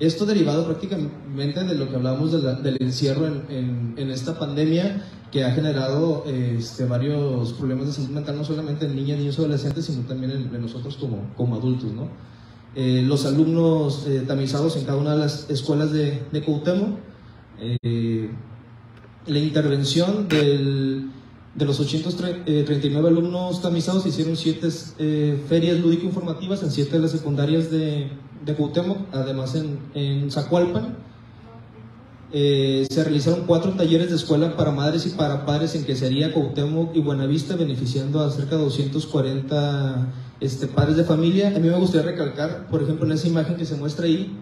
Esto derivado prácticamente de lo que hablamos del encierro en esta pandemia, que ha generado varios problemas de salud mental, no solamente en niñas, niños, adolescentes, sino también en nosotros como adultos, ¿no? Los alumnos tamizados en cada una de las escuelas de Coutemo, la intervención de los 839 alumnos tamizados, hicieron 7 ferias lúdico-informativas en 7 de las secundarias de Cuauhtémoc, además en Zacualpan. Se realizaron 4 talleres de escuela para madres y para padres en Quesería, Cuauhtémoc y Buenavista, beneficiando a cerca de 240 padres de familia. A mí me gustaría recalcar, por ejemplo, en esa imagen que se muestra ahí,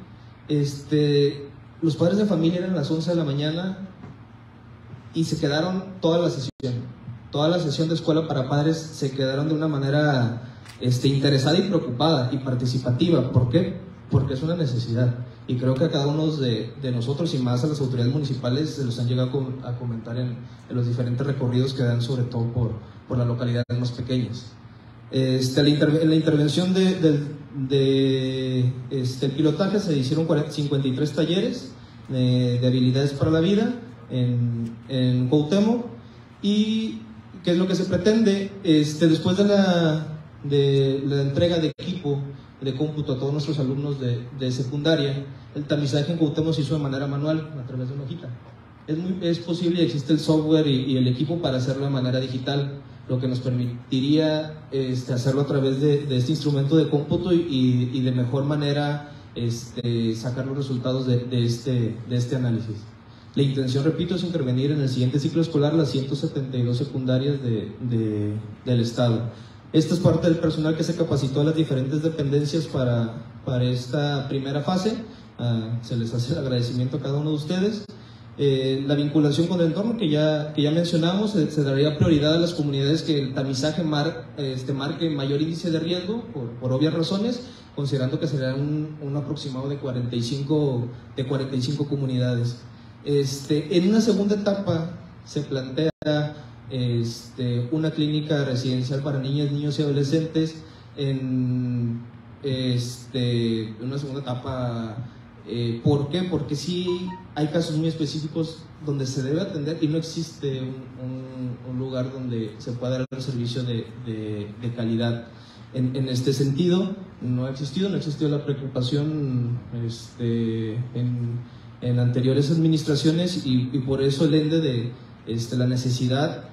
los padres de familia eran las 11 de la mañana y se quedaron toda la sesión. Toda la sesión de escuela para padres se quedaron de una manera interesada y preocupada y participativa. ¿Por qué? Porque es una necesidad. Y creo que a cada uno de nosotros, y más a las autoridades municipales, se los han llegado a comentar en los diferentes recorridos que dan, sobre todo por las localidades más pequeñas. La intervención del pilotaje, se hicieron 53 talleres de habilidades para la vida en Cuauhtémoc. ¿Y qué es lo que se pretende? Después de la entrega de equipo de cómputo a todos nuestros alumnos de secundaria, el tamizaje en Cuauhtémoc se hizo de manera manual, a través de una hojita. Es posible, existe el software y el equipo para hacerlo de manera digital, lo que nos permitiría hacerlo a través de este instrumento de cómputo y de mejor manera sacar los resultados de este análisis. La intención, repito, es intervenir en el siguiente ciclo escolar las 172 secundarias del estado. Esta es parte del personal que se capacitó a las diferentes dependencias para esta primera fase. Se les hace el agradecimiento a cada uno de ustedes. La vinculación con el entorno que ya mencionamos, se daría prioridad a las comunidades que el tamizaje marque mayor índice de riesgo, por obvias razones, considerando que será un aproximado de 45 comunidades. En una segunda etapa se plantea una clínica residencial para niñas, niños y adolescentes. En una segunda etapa, ¿por qué? Porque sí hay casos muy específicos donde se debe atender y no existe un lugar donde se pueda dar un servicio de calidad. En este sentido, no ha existido la preocupación en anteriores administraciones, y por eso el ende de la necesidad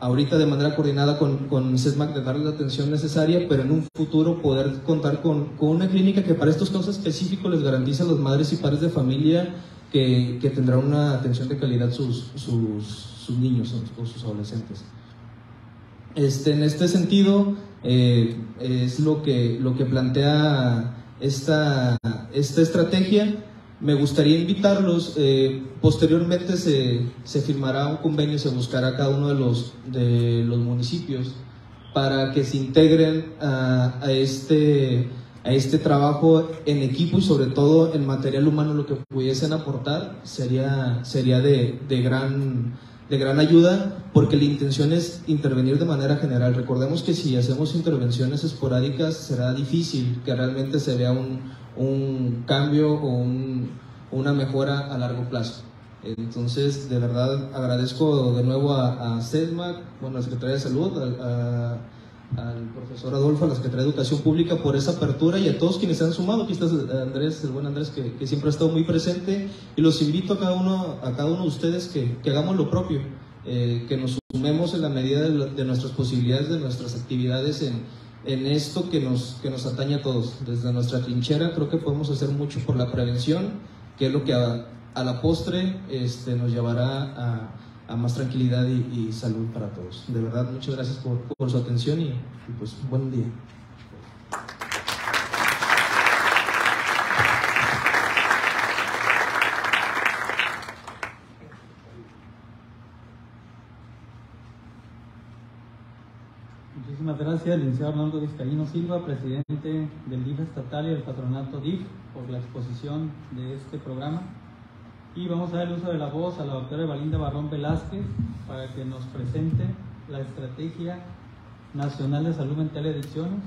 ahorita, de manera coordinada con SESMAC, de darle la atención necesaria, pero en un futuro poder contar con una clínica que para estos casos específicos les garantice a las madres y padres de familia que tendrán una atención de calidad sus niños o sus adolescentes. En este sentido, es lo que plantea esta estrategia. Me gustaría invitarlos, posteriormente se firmará un convenio, se buscará cada uno de los municipios para que se integren a este trabajo en equipo, y sobre todo en material humano lo que pudiesen aportar sería de gran ayuda, porque la intención es intervenir de manera general. Recordemos que si hacemos intervenciones esporádicas será difícil que realmente se vea un cambio o una mejora a largo plazo. Entonces, de verdad agradezco de nuevo a SESMAC, bueno, a la Secretaría de Salud, al profesor Adolfo, a la Secretaría de Educación Pública por esa apertura, y a todos quienes se han sumado. Aquí está Andrés, el buen Andrés, que siempre ha estado muy presente, y los invito a cada uno de ustedes que hagamos lo propio, que nos sumemos en la medida de nuestras posibilidades, de nuestras actividades en esto que nos atañe a todos. Desde nuestra trinchera creo que podemos hacer mucho por la prevención, que es lo que a la postre nos llevará a más tranquilidad y salud para todos. De verdad, muchas gracias por su atención y pues buen día. Muchísimas gracias, licenciado Arnoldo Vizcaíno Silva, presidente del DIF estatal y del patronato DIF, por la exposición de este programa. Y vamos a dar el uso de la voz a la doctora Evalinda Barrón Velázquez para que nos presente la Estrategia Nacional de Salud Mental y Adicciones.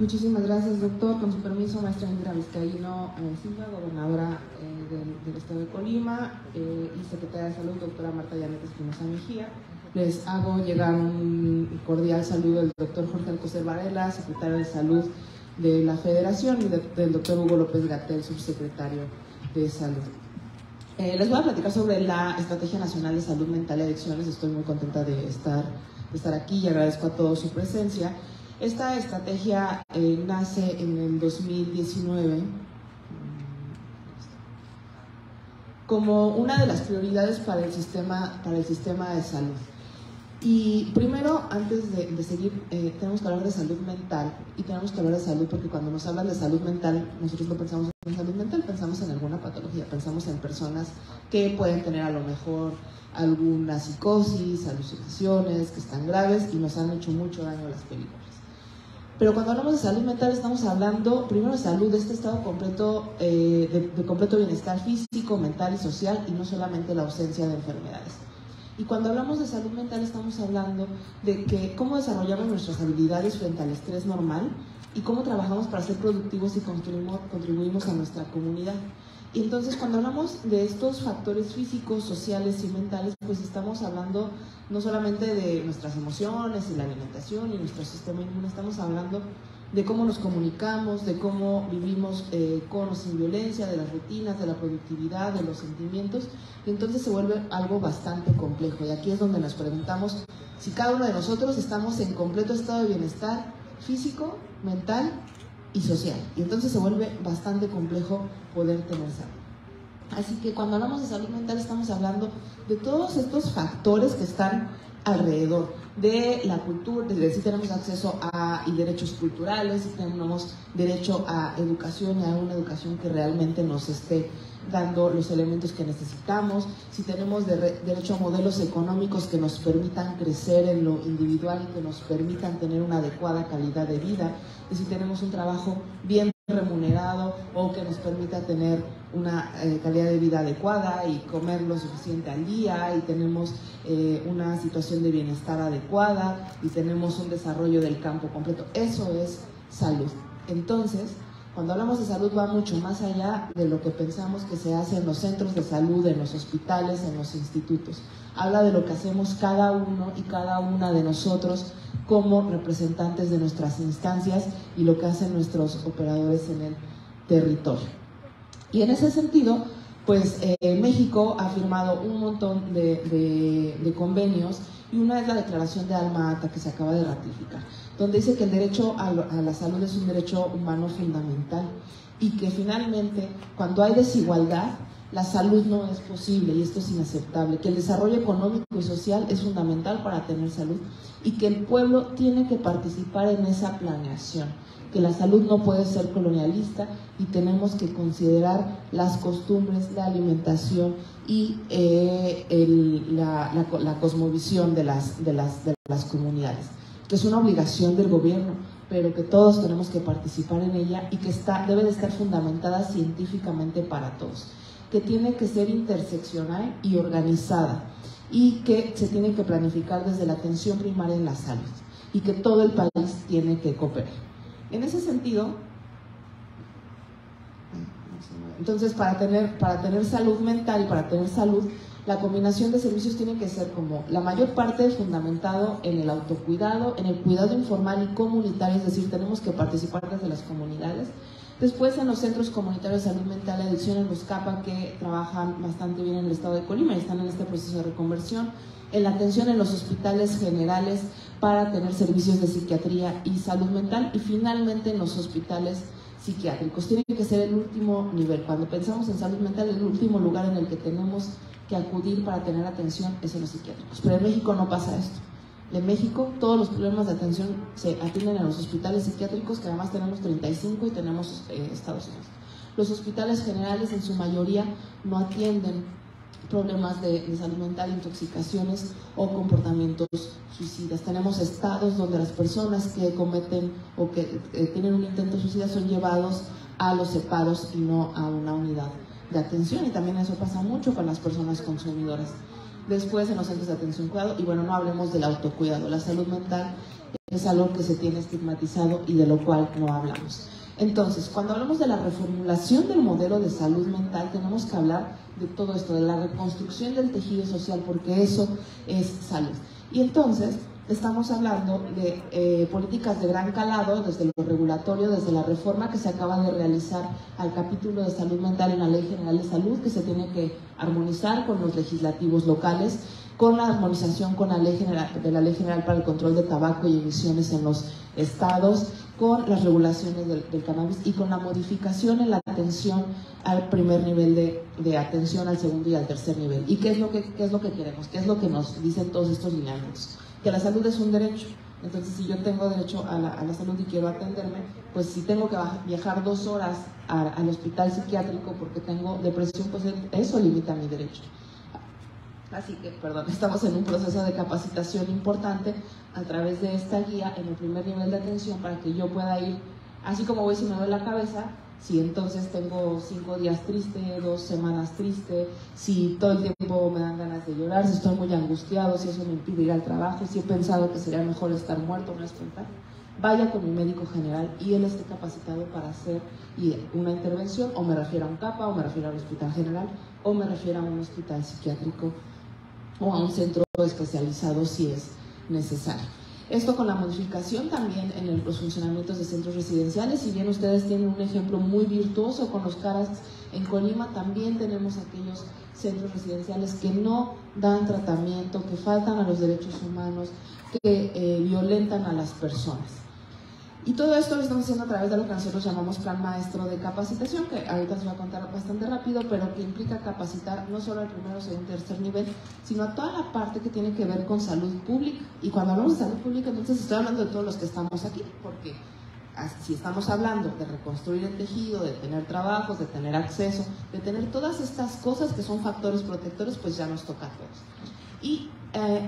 Muchísimas gracias, doctor. Con su permiso, maestra Indira Vizcaíno Silva, gobernadora del estado de Colima, y secretaria de Salud, doctora Marta Yanet Espinosa Mejía. Les hago llegar un cordial saludo del doctor Jorge Alcocer Varela, secretario de Salud de la Federación, y del doctor Hugo López-Gatell, subsecretario de Salud. Les voy a platicar sobre la Estrategia Nacional de Salud Mental y Adicciones. Estoy muy contenta de estar aquí y agradezco a todos su presencia. Esta estrategia nace en el 2019 como una de las prioridades para el sistema de salud. Y primero, antes de seguir, tenemos que hablar de salud mental, y tenemos que hablar de salud porque cuando nos hablan de salud mental, nosotros no pensamos en salud mental, pensamos en alguna patología, pensamos en personas que pueden tener a lo mejor alguna psicosis, alucinaciones, que están graves y nos han hecho mucho daño a las películas. Pero cuando hablamos de salud mental estamos hablando primero de salud, de este estado completo, de completo bienestar físico, mental y social, y no solamente la ausencia de enfermedades. Y cuando hablamos de salud mental estamos hablando de que cómo desarrollamos nuestras habilidades frente al estrés normal y cómo trabajamos para ser productivos y contribuimos a nuestra comunidad. Y entonces cuando hablamos de estos factores físicos, sociales y mentales, pues estamos hablando no solamente de nuestras emociones y la alimentación y nuestro sistema inmune, estamos hablando de cómo nos comunicamos, de cómo vivimos con o sin violencia, de las rutinas, de la productividad, de los sentimientos, y entonces se vuelve algo bastante complejo. Y aquí es donde nos preguntamos si cada uno de nosotros estamos en completo estado de bienestar físico, mental y social, y entonces se vuelve bastante complejo poder tener salud. Así que cuando hablamos de salud mental estamos hablando de todos estos factores que están alrededor de la cultura, desde si tenemos acceso a y derechos culturales, si tenemos derecho a educación y a una educación que realmente nos esté dando los elementos que necesitamos, si tenemos derecho a modelos económicos que nos permitan crecer en lo individual y que nos permitan tener una adecuada calidad de vida, y si tenemos un trabajo bien remunerado o que nos permita tener una calidad de vida adecuada y comer lo suficiente al día, y tenemos una situación de bienestar adecuada y tenemos un desarrollo del campo completo. Eso es salud. Entonces, cuando hablamos de salud va mucho más allá de lo que pensamos que se hace en los centros de salud, en los hospitales, en los institutos. Habla de lo que hacemos cada uno y cada una de nosotros como representantes de nuestras instancias y lo que hacen nuestros operadores en el territorio. Y en ese sentido, pues México ha firmado un montón de convenios, y una es la Declaración de Alma Ata, que se acaba de ratificar, donde dice que el derecho a la salud es un derecho humano fundamental, y que finalmente cuando hay desigualdad la salud no es posible, y esto es inaceptable, que el desarrollo económico y social es fundamental para tener salud, y que el pueblo tiene que participar en esa planeación, que la salud no puede ser colonialista y tenemos que considerar las costumbres, la alimentación y la cosmovisión de las comunidades, que es una obligación del gobierno, pero que todos tenemos que participar en ella, y que debe de estar fundamentada científicamente para todos, que tiene que ser interseccional y organizada, y que se tiene que planificar desde la atención primaria en la salud, y que todo el país tiene que cooperar. En ese sentido, entonces para tener salud mental y para tener salud, la combinación de servicios tiene que ser como la mayor parte fundamentado en el autocuidado, en el cuidado informal y comunitario, es decir, tenemos que participar desde las comunidades. Después en los centros comunitarios de salud mental y adicciones, los CAPA, que trabajan bastante bien en el estado de Colima y están en este proceso de reconversión. En la atención en los hospitales generales para tener servicios de psiquiatría y salud mental, y finalmente en los hospitales psiquiátricos. Tiene que ser el último nivel. Cuando pensamos en salud mental, el último lugar en el que tenemos que acudir para tener atención es en los psiquiátricos. Pero en México no pasa esto. En México todos los problemas de atención se atienden en los hospitales psiquiátricos, que además tenemos 35 y tenemos Estados Unidos. Los hospitales generales en su mayoría no atienden problemas de salud mental, intoxicaciones o comportamientos suicidas. Tenemos estados donde las personas que cometen o que tienen un intento suicida son llevados a los separos y no a una unidad de atención, y también eso pasa mucho con las personas consumidoras después en los centros de atención cuidado, y bueno, no hablemos del autocuidado. La salud mental es algo que se tiene estigmatizado y de lo cual no hablamos. Entonces, cuando hablamos de la reformulación del modelo de salud mental, tenemos que hablar de todo esto, de la reconstrucción del tejido social, porque eso es salud. Y entonces, estamos hablando de políticas de gran calado, desde lo regulatorio, desde la reforma que se acaba de realizar al capítulo de salud mental en la Ley General de Salud, que se tiene que armonizar con los legislativos locales, con la armonización con la Ley General, de la Ley General para el Control de Tabaco y Emisiones en los estados, con las regulaciones del cannabis y con la modificación en la atención al primer nivel de atención, al segundo y al tercer nivel. ¿Y qué es lo que queremos? ¿Qué es lo que nos dicen todos estos lineamientos? Que la salud es un derecho. Entonces, si yo tengo derecho a la salud y quiero atenderme, pues si tengo que viajar 2 horas al hospital psiquiátrico porque tengo depresión, pues eso limita mi derecho. Así que, perdón, estamos en un proceso de capacitación importante a través de esta guía en el primer nivel de atención para que yo pueda ir, así como voy si me duele la cabeza, si entonces tengo 5 días triste, 2 semanas triste, si todo el tiempo me dan ganas de llorar, si estoy muy angustiado, si eso me impide ir al trabajo, si he pensado que sería mejor estar muerto, no espantar, vaya con mi médico general y él esté capacitado para hacer una intervención, o me refiero a un CAPA, o me refiero a un hospital general, o me refiero a un hospital psiquiátrico o a un centro especializado si es necesario. Esto con la modificación también en los funcionamientos de centros residenciales. Si bien ustedes tienen un ejemplo muy virtuoso con los CARAS en Colima, también tenemos aquellos centros residenciales que no dan tratamiento, que faltan a los derechos humanos, que violentan a las personas. Y todo esto lo estamos haciendo a través de lo que nosotros llamamos Plan Maestro de Capacitación, que ahorita les voy a contar bastante rápido, pero que implica capacitar no solo al primero, segundo y tercer nivel, sino a toda la parte que tiene que ver con salud pública. Y cuando hablamos de salud pública, entonces estoy hablando de todos los que estamos aquí, porque si estamos hablando de reconstruir el tejido, de tener trabajos, de tener acceso, de tener todas estas cosas que son factores protectores, pues ya nos toca a todos. Y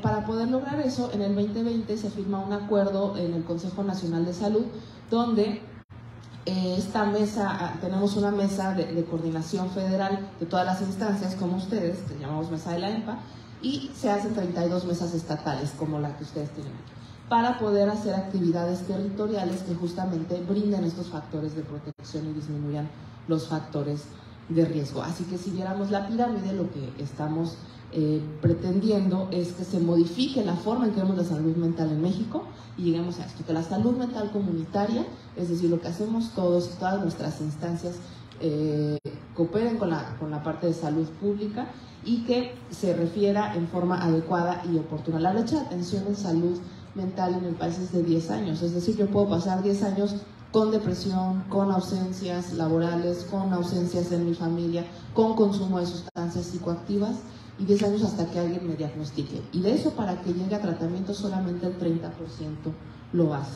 para poder lograr eso, en el 2020 se firma un acuerdo en el Consejo Nacional de Salud, donde tenemos una mesa de coordinación federal de todas las instancias, como ustedes, que llamamos mesa de la EMPA, y se hacen 32 mesas estatales, como la que ustedes tienen aquí, para poder hacer actividades territoriales que justamente brinden estos factores de protección y disminuyan los factores de riesgo. Así que si viéramos la pirámide, lo que estamos pretendiendo es que se modifique la forma en que vemos la salud mental en México y lleguemos a esto, que la salud mental comunitaria, es decir, lo que hacemos todos, todas nuestras instancias cooperen con la parte de salud pública y que se refiera en forma adecuada y oportuna. La brecha de atención en salud mental en el país es de 10 años, es decir, yo puedo pasar 10 años con depresión, con ausencias laborales, con ausencias en mi familia, con consumo de sustancias psicoactivas, y 10 años hasta que alguien me diagnostique. Y de eso, para que llegue a tratamiento, solamente el 30% lo hace.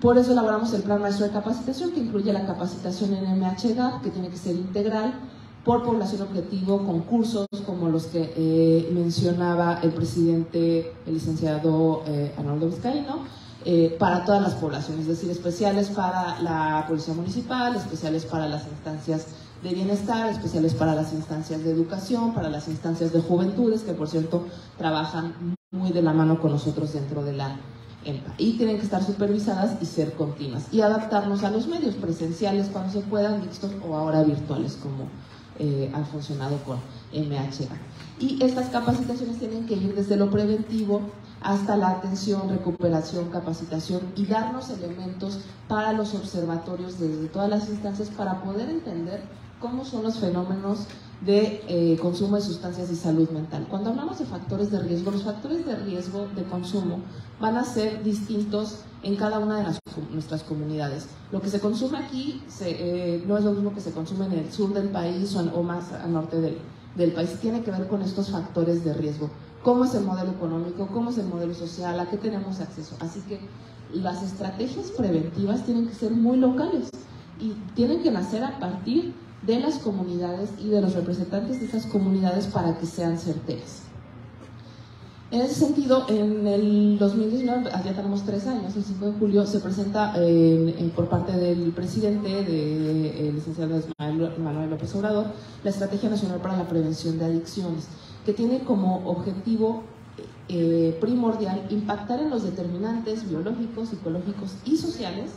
Por eso elaboramos el Plan Maestro de Capacitación, que incluye la capacitación en MHGAP, que tiene que ser integral, por población objetivo, con cursos como los que mencionaba el presidente, el licenciado Arnoldo Vizcaíno, para todas las poblaciones, es decir, especiales para la policía municipal, especiales para las instancias de bienestar, especiales para las instancias de educación, para las instancias de juventudes, que por cierto trabajan muy de la mano con nosotros dentro de la EMPA, y tienen que estar supervisadas y ser continuas, y adaptarnos a los medios presenciales cuando se puedan, mixtos o ahora virtuales, como ha funcionado con MHA. Y estas capacitaciones tienen que ir desde lo preventivo hasta la atención, recuperación, capacitación, y darnos elementos para los observatorios desde todas las instancias para poder entender cómo son los fenómenos de consumo de sustancias y salud mental. Cuando hablamos de factores de riesgo, los factores de riesgo de consumo van a ser distintos en cada una de nuestras comunidades. Lo que se consume aquí no es lo mismo que se consume en el sur del país o más al norte del país. Tiene que ver con estos factores de riesgo. ¿Cómo es el modelo económico? ¿Cómo es el modelo social? ¿A qué tenemos acceso? Así que las estrategias preventivas tienen que ser muy locales y tienen que nacer a partir de las comunidades y de los representantes de esas comunidades para que sean certeras. En ese sentido, en el 2019, ya tenemos 3 años, el 5 de julio se presenta por parte del presidente, el licenciado Manuel López Obrador, la Estrategia Nacional para la Prevención de Adicciones, que tiene como objetivo primordial impactar en los determinantes biológicos, psicológicos y sociales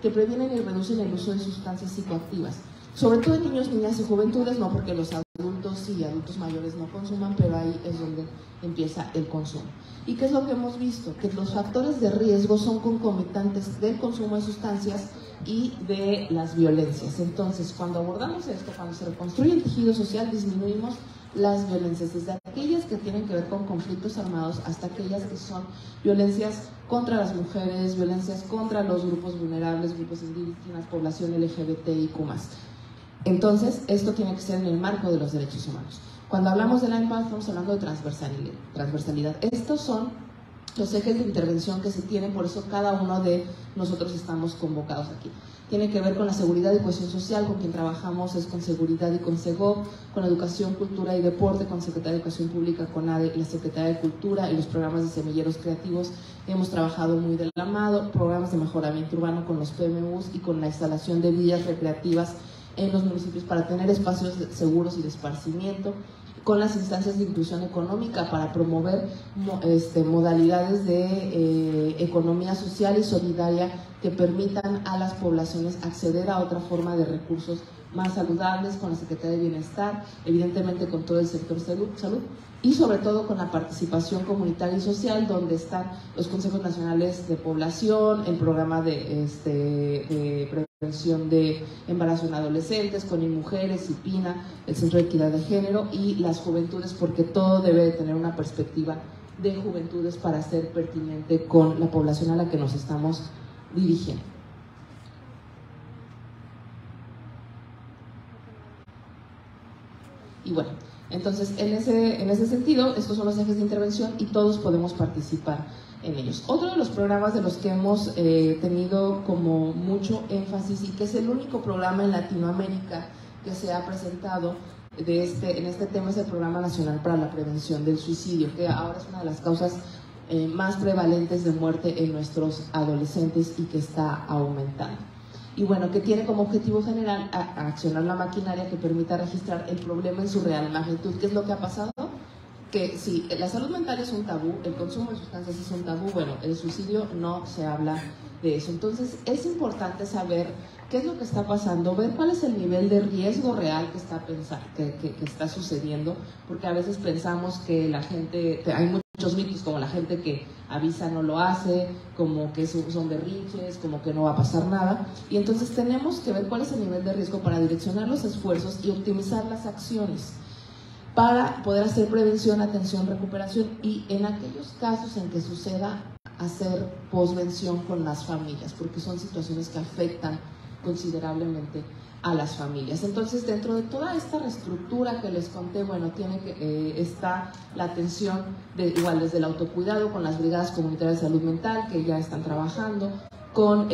que previenen y reducen el uso de sustancias psicoactivas, sobre todo en niños, niñas y juventudes, no porque los adultos y adultos mayores no consuman, pero ahí es donde empieza el consumo. ¿Y qué es lo que hemos visto? Que los factores de riesgo son concomitantes del consumo de sustancias y de las violencias. Entonces, cuando abordamos esto, cuando se reconstruye el tejido social, disminuimos las violencias, desde aquellas que tienen que ver con conflictos armados hasta aquellas que son violencias contra las mujeres, violencias contra los grupos vulnerables, grupos indígenas, población LGBTIQ+. Entonces, esto tiene que ser en el marco de los derechos humanos. Cuando hablamos de la EMPA, estamos hablando de transversalidad. Estos son los ejes de intervención que se tienen, por eso cada uno de nosotros estamos convocados aquí. Tiene que ver con la seguridad y cohesión social, con quien trabajamos es con Seguridad y con Segob, con Educación, Cultura y Deporte, con Secretaría de Educación Pública, con ADE, la Secretaría de Cultura y los programas de semilleros creativos. Hemos trabajado muy de la mano, programas de mejoramiento urbano con los PMUs y con la instalación de villas recreativas en los municipios para tener espacios seguros y de esparcimiento, con las instancias de inclusión económica para promover modalidades de economía social y solidaria que permitan a las poblaciones acceder a otra forma de recursos más saludables, con la Secretaría de Bienestar, evidentemente con todo el sector salud y sobre todo con la participación comunitaria y social, donde están los consejos nacionales de población, el programa de prevención de embarazo en adolescentes, con IMUJERES, CIPINA, el Centro de Equidad de Género y las juventudes, porque todo debe de tener una perspectiva de juventudes para ser pertinente con la población a la que nos estamos dirigiendo. Y bueno, entonces en ese sentido, estos son los ejes de intervención y todos podemos participar en ellos. Otro de los programas de los que hemos tenido como mucho énfasis y que es el único programa en Latinoamérica que se ha presentado en este tema es el Programa Nacional para la Prevención del Suicidio, que ahora es una de las causas más prevalentes de muerte en nuestros adolescentes y que está aumentando. Y bueno, que tiene como objetivo general accionar la maquinaria que permita registrar el problema en su real magnitud. ¿Qué es lo que ha pasado? Que si la salud mental es un tabú, el consumo de sustancias es un tabú, bueno, el suicidio no se habla de eso. Entonces es importante saber qué es lo que está pasando, ver cuál es el nivel de riesgo real que está, que está sucediendo, porque a veces pensamos que la gente, hay muchos mitos como la gente que avisa no lo hace, como que son berrinches, como que no va a pasar nada, y entonces tenemos que ver cuál es el nivel de riesgo para direccionar los esfuerzos y optimizar las acciones para poder hacer prevención, atención, recuperación y en aquellos casos en que suceda hacer posvención con las familias, porque son situaciones que afectan considerablemente a las familias. Entonces, dentro de toda esta reestructura que les conté, bueno, está la atención igual desde el autocuidado con las brigadas comunitarias de salud mental que ya están trabajando, con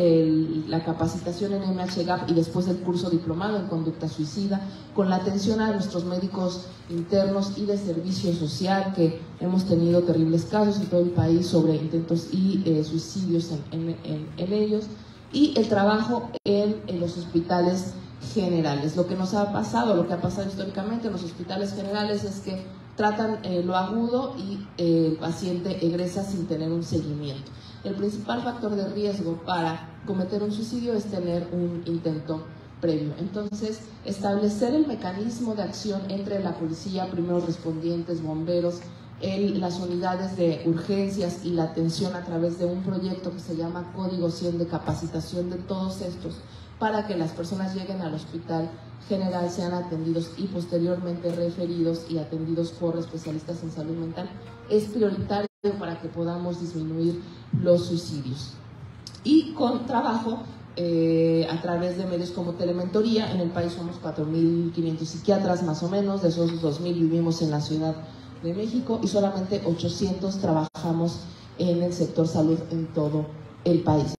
la capacitación en MHGAP y después el curso diplomado en conducta suicida, con la atención a nuestros médicos internos y de servicio social, que hemos tenido terribles casos en todo el país sobre intentos y suicidios en ellos, y el trabajo en los hospitales generales. Lo que nos ha pasado, lo que ha pasado históricamente en los hospitales generales es que tratan lo agudo y el paciente egresa sin tener un seguimiento. El principal factor de riesgo para cometer un suicidio es tener un intento previo. Entonces, establecer el mecanismo de acción entre la policía, primeros respondientes, bomberos, las unidades de urgencias y la atención a través de un proyecto que se llama Código 100 de capacitación de todos estos, para que las personas lleguen al hospital general, sean atendidos y posteriormente referidos y atendidos por especialistas en salud mental, es prioritario para que podamos disminuir los suicidios. Y con trabajo a través de medios como Telementoría, en el país somos 4.500 psiquiatras más o menos, de esos 2.000 vivimos en la Ciudad de México y solamente 800 trabajamos en el sector salud en todo el país.